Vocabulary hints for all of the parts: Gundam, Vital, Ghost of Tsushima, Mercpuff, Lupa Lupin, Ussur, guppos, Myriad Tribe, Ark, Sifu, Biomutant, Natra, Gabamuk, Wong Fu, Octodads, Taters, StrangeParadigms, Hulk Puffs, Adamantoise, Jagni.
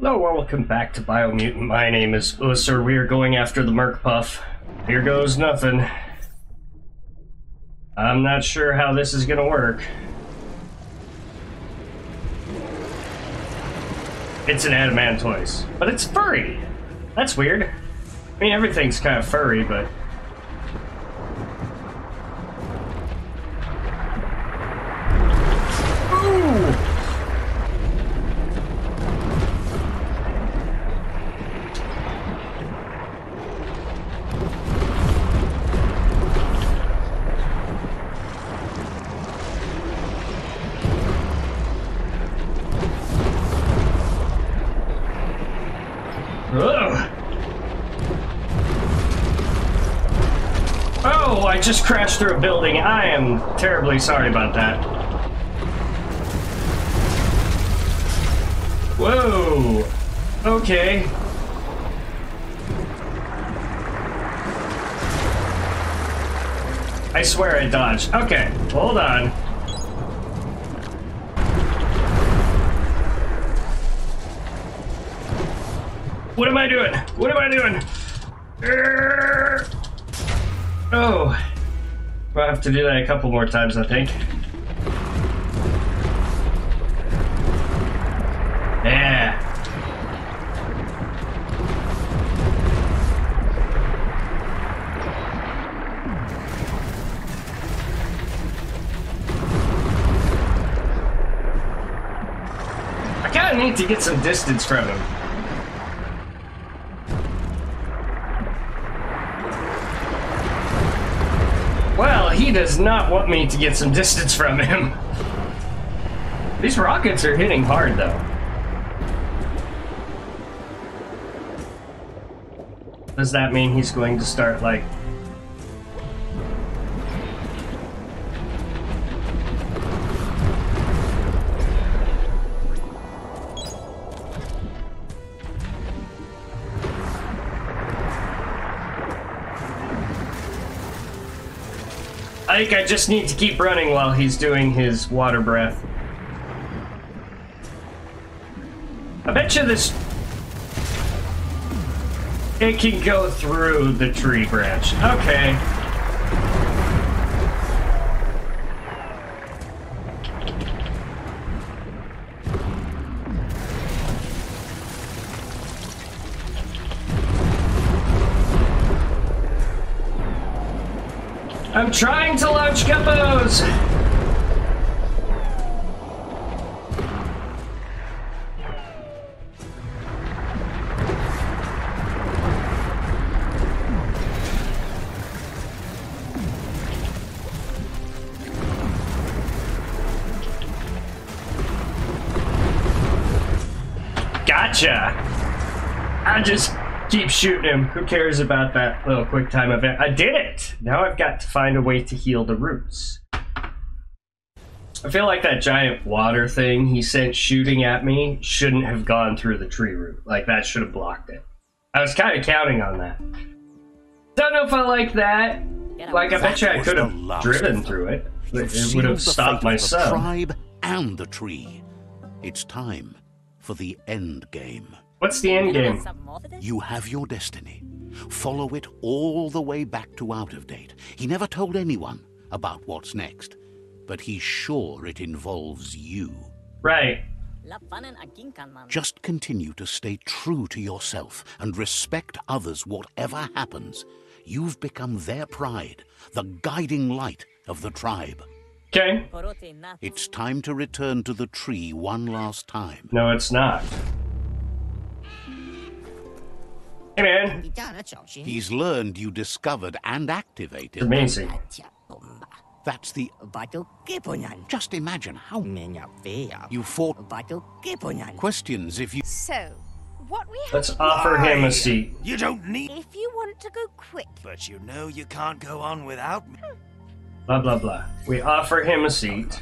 Hello, welcome back to Biomutant. My name is Ussur. We are going after the Mercpuff. Here goes nothing. I'm not sure how this is gonna work. It's an Adamantoise, but it's furry. That's weird. I mean, everything's kind of furry, but... just crashed through a building. I am terribly sorry about that. Whoa. Okay. I swear I dodged. Okay, hold on. What am I doing? What am I doing? Oh. I'll have to do that a couple more times, I think. Yeah. I kind of need to get some distance from him. He does not want me to get some distance from him. These rockets are hitting hard, though. Does that mean he's going to start, like... I think I just need to keep running while he's doing his water breath. I bet you this... It can go through the tree branch. Okay. I'm trying to launch guppos! Gotcha! I just... keep shooting him. Who cares about that little quick time event? I did it! Now I've got to find a way to heal the roots. I feel like that giant water thing he sent shooting at me shouldn't have gone through the tree root. Like, that should have blocked it. I was kind of counting on that. Don't know if I like that. Like, I bet you I could have driven through it. It would have stopped my son. The tribe and the tree. It's time for the end game. What's the end game? You have your destiny. Follow it all the way back to Out of Date. He never told anyone about what's next, but he's sure it involves you. Right. Just continue to stay true to yourself and respect others whatever happens. You've become their pride, the guiding light of the tribe. Okay. It's time to return to the tree one last time. No, it's not. Hey man. He's learned you discovered and activated. Amazing. That's the Vital. Just imagine how you fought Vital questions if you. So, what we have. Let's offer him a seat. You don't need. If you want to go quick. But you know you can't go on without me. Blah blah blah. We offer him a seat.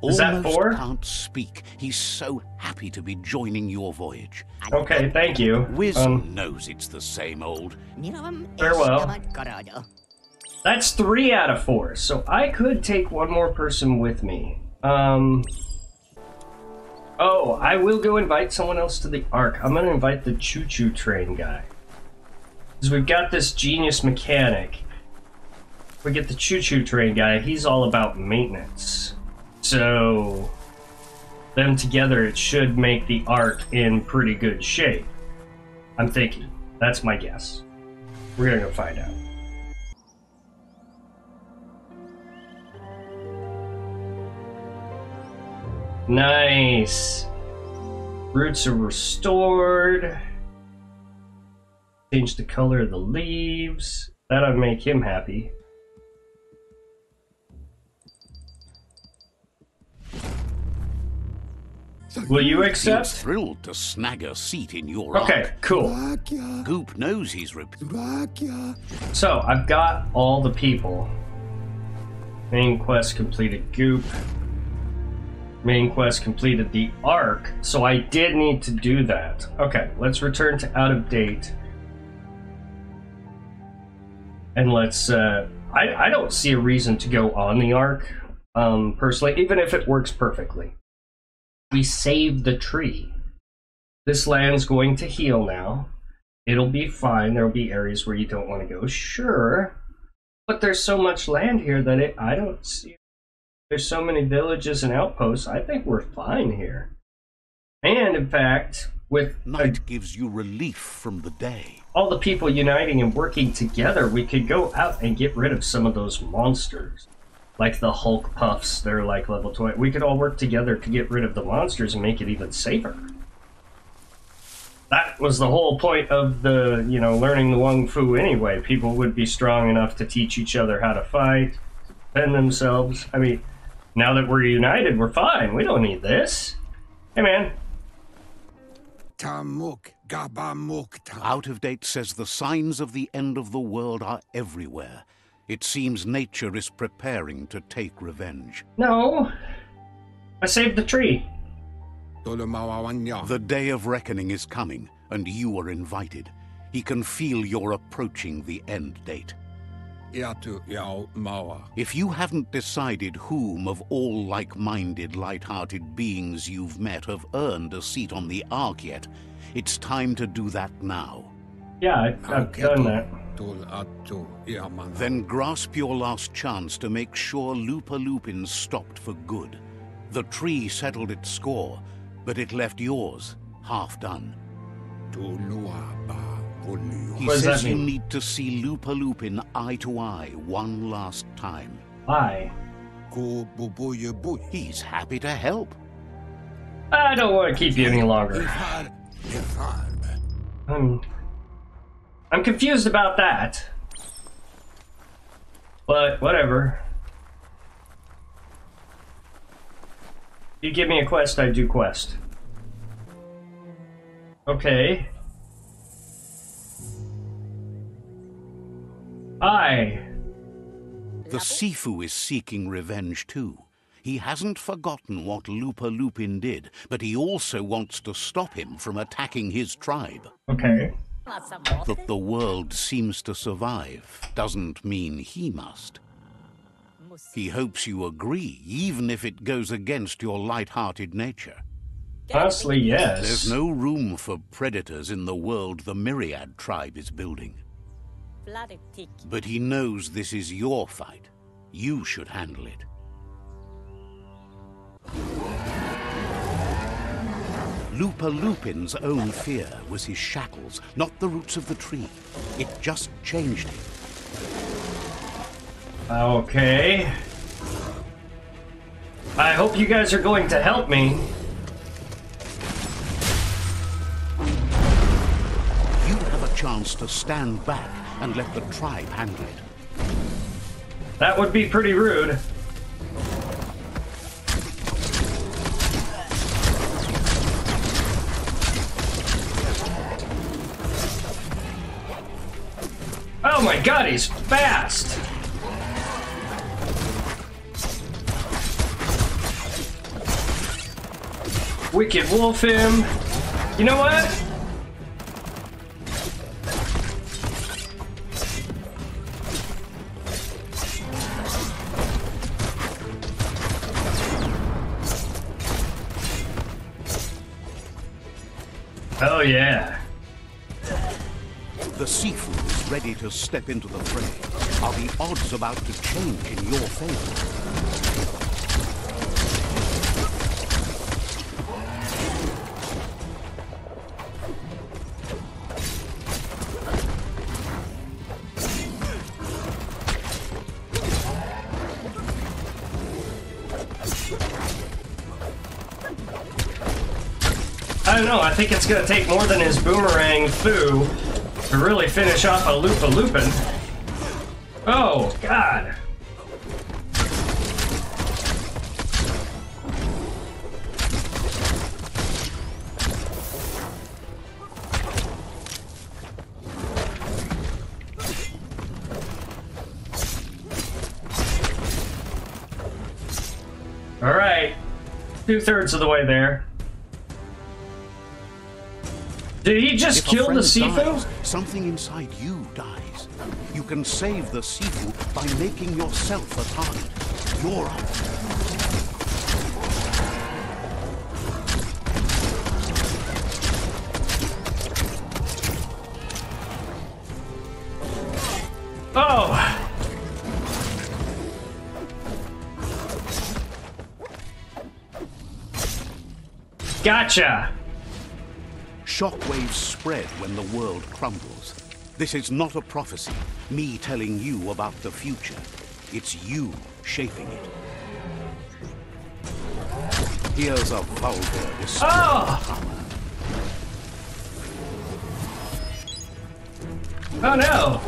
Is that four? Can't speak. He's so happy to be joining your voyage. Okay, thank you. Wisdom knows it's the same old. Farewell. That's 3 out of 4, so I could take one more person with me. Oh, I will go invite someone else to the Ark. I'm gonna invite the choo-choo train guy. Because we've got this genius mechanic. If we get the choo-choo train guy, he's all about maintenance. So, them together, it should make the Ark in pretty good shape. I'm thinking. That's my guess. We're gonna go find out. Nice. Roots are restored. Change the color of the leaves. That'll make him happy. Will you accept? He's thrilled to snag a seat in your Okay, cool. Goop knows he's ripped. So, I've got all the people. Main quest completed Goop. Main quest completed the Ark, so I did need to do that. Okay, let's return to out of date. And let's, I don't see a reason to go on the Ark, personally, even if it works perfectly. We saved the tree. This land's going to heal now. It'll be fine. There'll be areas where you don't want to go, sure. But there's so much land here that I don't see. There's so many villages and outposts. I think we're fine here. And in fact, with night gives you relief from the day. All the people uniting and working together, we could go out and get rid of some of those monsters. Like the Hulk Puffs, they're like level 20. We could all work together to get rid of the monsters and make it even safer. That was the whole point of the, you know, learning the Wong Fu anyway. People would be strong enough to teach each other how to fight, defend themselves. I mean, now that we're united, we're fine. We don't need this. Hey, man. Tamuk, Gabamuk. Out of date says the signs of the end of the world are everywhere. It seems nature is preparing to take revenge. No. I saved the tree. The day of reckoning is coming, and you are invited. He can feel you're approaching the end date. If you haven't decided whom of all like-minded, light-hearted beings you've met have earned a seat on the Ark yet, it's time to do that now. Yeah, I've done that. Then grasp your last chance to make sure Lupa Lupin stopped for good. The tree settled its score, but it left yours half done. He says you need to see Lupa Lupin eye to eye one last time. Why? He's happy to help. I don't want to keep you any longer. I'm confused about that. But whatever. You give me a quest, I do quest. Okay. The Sifu is seeking revenge too. He hasn't forgotten what Lupa Lupin did, but he also wants to stop him from attacking his tribe. Okay. That the world seems to survive doesn't mean he must. He hopes you agree, even if it goes against your light-hearted nature. Honestly, yes. There's no room for predators in the world the Myriad Tribe is building. But he knows this is your fight. You should handle it. Lupa Lupin's own fear was his shackles, not the roots of the tree. It just changed him. Okay. I hope you guys are going to help me. You have a chance to stand back and let the tribe handle it. That would be pretty rude. Oh my god, he's fast! We can wolf him. You know what? Oh yeah. The Sifu is ready to step into the fray. Are the odds about to change in your favor? I don't know. I think it's going to take more than his boomerang foo to really finish off a Lupa Lupin. Oh, God. All right. 2/3 of the way there. Did he just kill the Sifu? Something inside you dies. You can save the Sifu by making yourself a target. You're up. Oh! Gotcha! Shockwaves spread when the world crumbles. This is not a prophecy, me telling you about the future. It's you shaping it. Here's a vulgar display of power. Oh no!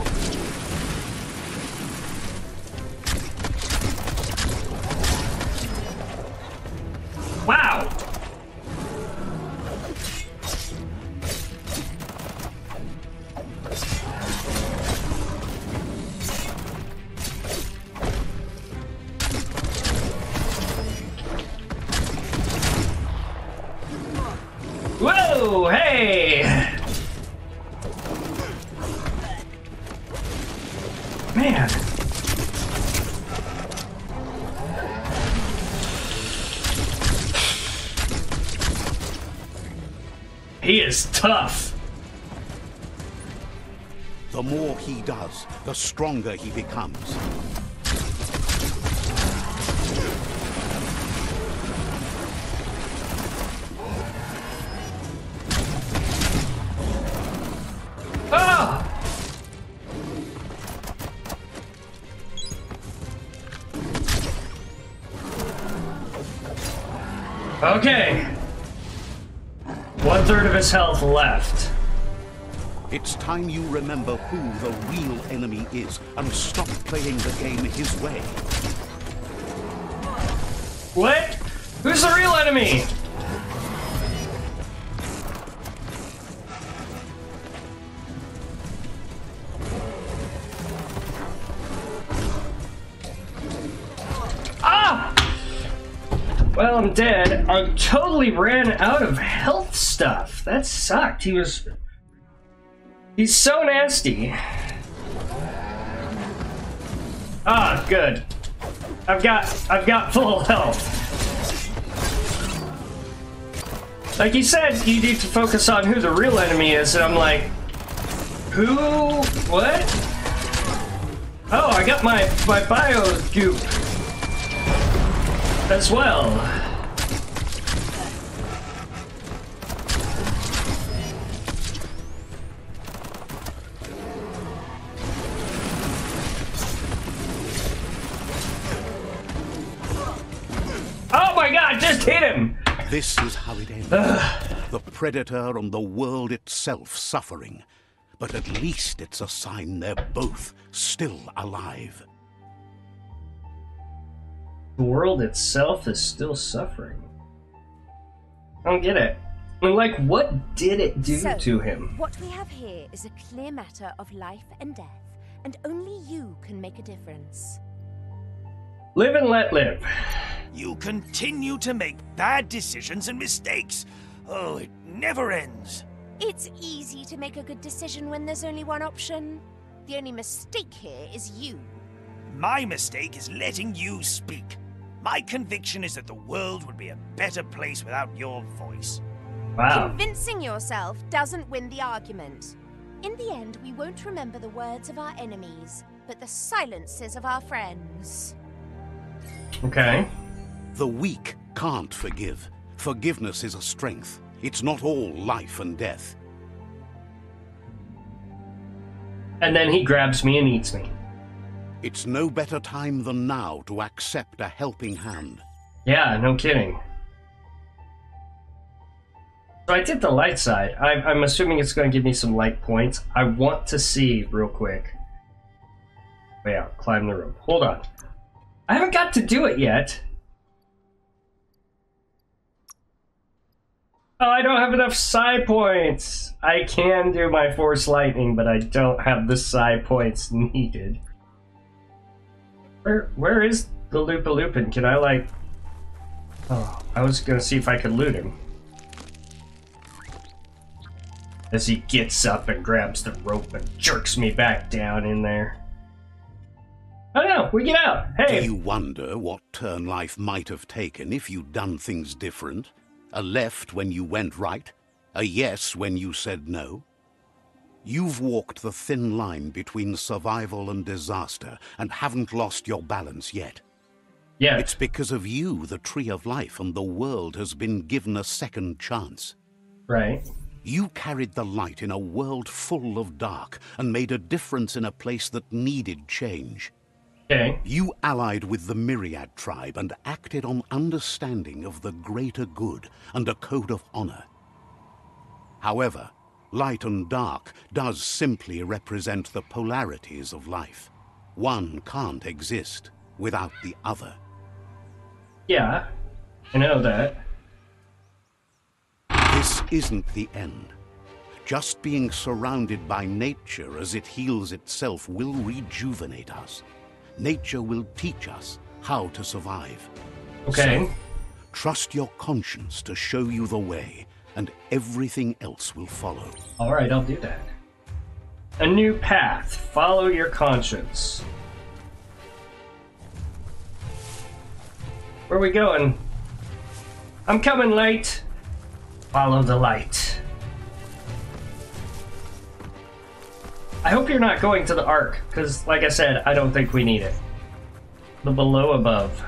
He is tough. The more he does, the stronger he becomes. Okay. 1/3 of his health left. It's time you remember who the real enemy is and stop playing the game his way. What? Who's the real enemy? Well, I'm dead. I totally ran out of health stuff. That sucked. He's so nasty. Ah, good. I've got full health. Like you said, you need to focus on who the real enemy is, and I'm like, who? What? Oh, I got my bio goop as well. Oh my God, just hit him! This is how it ends. The predator and the world itself suffering. But at least it's a sign they're both still alive. The world itself is still suffering. I don't get it. I mean, like, what did it do to him? What we have here is a clear matter of life and death, and only you can make a difference. Live and let live. You continue to make bad decisions and mistakes. Oh, it never ends. It's easy to make a good decision when there's only one option. The only mistake here is you. My mistake is letting you speak. My conviction is that the world would be a better place without your voice. Wow. Convincing yourself doesn't win the argument. In the end, we won't remember the words of our enemies, but the silences of our friends. Okay. The weak can't forgive. Forgiveness is a strength. It's not all life and death. And then he grabs me and eats me. It's no better time than now to accept a helping hand. Yeah, no kidding. So I did the light side. I'm assuming it's going to give me some light points. I want to see real quick. Way out, climb the rope. Hold on. I haven't got to do it yet. Oh, I don't have enough psi points. I can do my force lightning, but I don't have the psi points needed. Where is the Lupa Lupin? Can I, like... Oh, I was gonna see if I could loot him. As he gets up and grabs the rope and jerks me back down in there. Oh no, we get out! Hey! Do you wonder what turn life might have taken if you'd done things different? A left when you went right, a yes when you said no. You've walked the thin line between survival and disaster and haven't lost your balance yet. Yeah. It's because of you the Tree of Life and the world has been given a second chance. Right. You carried the light in a world full of dark and made a difference in a place that needed change. Okay. You allied with the Myriad Tribe and acted on understanding of the greater good and a code of honor. However, light and dark does simply represent the polarities of life. One can't exist without the other. Yeah, I know that. This isn't the end. Just being surrounded by nature as it heals itself will rejuvenate us. Nature will teach us how to survive. Okay. So, trust your conscience to show you the way, and everything else will follow. All right, I'll do that. A new path. Follow your conscience. Where are we going? I'm coming, light. Follow the light. I hope you're not going to the Ark, because, like I said, I don't think we need it. The below above.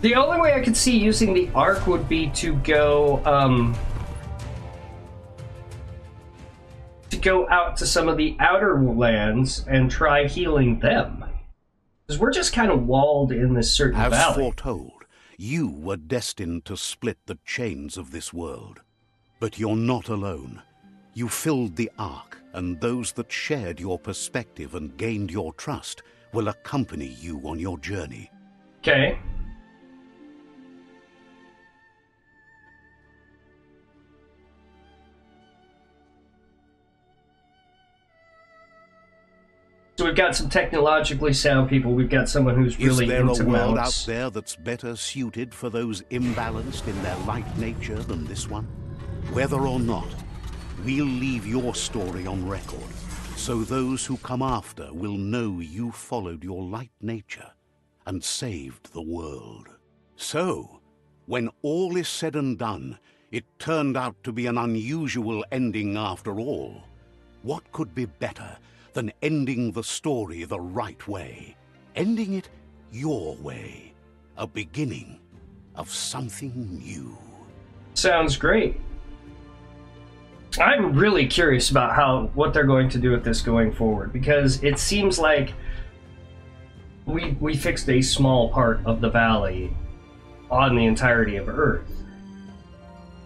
The only way I could see using the Ark would be to go, out to some of the outer lands and try healing them. Because we're just kind of walled in this certain valley. As foretold, you were destined to split the chains of this world. But you're not alone. You filled the Ark. And those that shared your perspective and gained your trust will accompany you on your journey. Okay. So we've got some technologically sound people. We've got someone who's really into mounts. Is there a world out there that's better suited for those imbalanced in their light nature than this one? Whether or not, we'll leave your story on record, so those who come after will know you followed your light nature and saved the world. So, when all is said and done, it turned out to be an unusual ending after all. What could be better than ending the story the right way? Ending it your way. A beginning of something new. Sounds great. I'm really curious about what they're going to do with this going forward, because it seems like we fixed a small part of the valley on the entirety of Earth.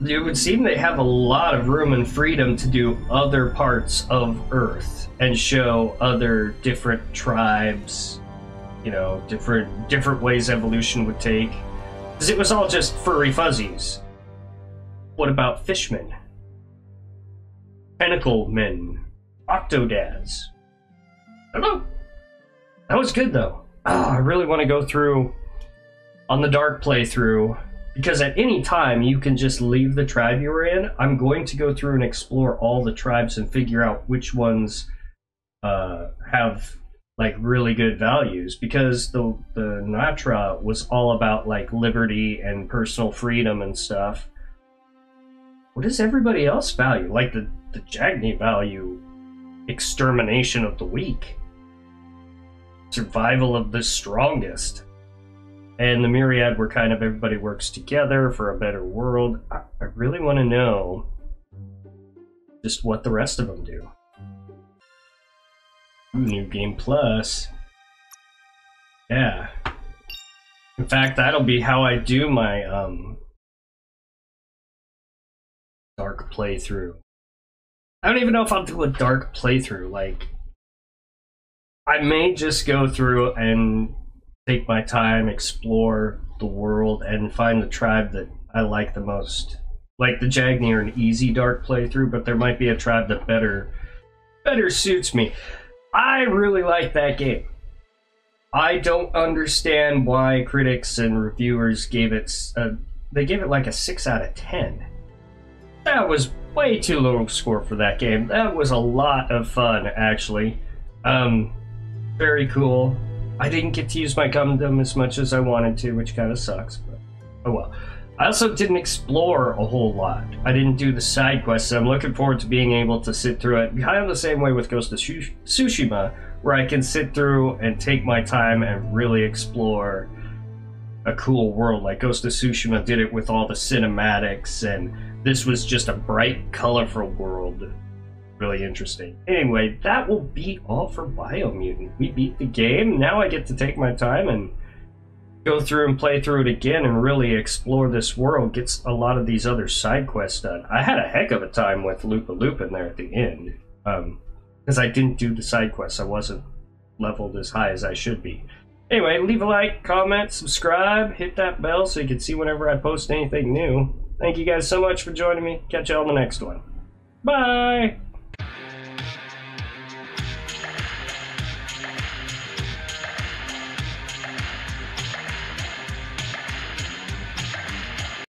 It would seem they have a lot of room and freedom to do other parts of Earth and show other different tribes, you know, different ways evolution would take. Because it was all just furry fuzzies. What about fishmen? Tentacle men, Octodads. I don't know. That was good though. Oh, I really want to go through on the dark playthrough, because at any time you can just leave the tribe you were in. I'm going to go through and explore all the tribes and figure out which ones have like really good values, because the Natra was all about like liberty and personal freedom and stuff. What does everybody else value? Like the Jagni value extermination of the weak, survival of the strongest, and the Myriad were kind of everybody works together for a better world. I really want to know just what the rest of them do. Ooh, new game plus. Yeah. In fact, that'll be how I do my dark playthrough. I don't even know if I'll do a dark playthrough. Like, I may just go through and take my time, explore the world, and find the tribe that I like the most. Like the Jagni are an easy dark playthrough, but there might be a tribe that better suits me. I really like that game. I don't understand why critics and reviewers gave it they gave it like a 6 out of 10. That was way too low score for that game. That was a lot of fun, actually. Very cool. I didn't get to use my Gundam as much as I wanted to, which kind of sucks, but oh well. I also didn't explore a whole lot. I didn't do the side quests. I'm looking forward to being able to sit through it, kind of the same way with Ghost of Tsushima, where I can sit through and take my time and really explore a cool world. Like Ghost of Tsushima did it with all the cinematics, and this was just a bright, colorful world. Really interesting. Anyway, that will be all for Biomutant. We beat the game. Now I get to take my time and go through and play through it again and really explore this world. Gets a lot of these other side quests done. I had a heck of a time with Lupa Lupin there at the end. Because I didn't do the side quests. I wasn't leveled as high as I should be. Anyway, leave a like, comment, subscribe, hit that bell so you can see whenever I post anything new. Thank you guys so much for joining me. Catch y'all in the next one. Bye!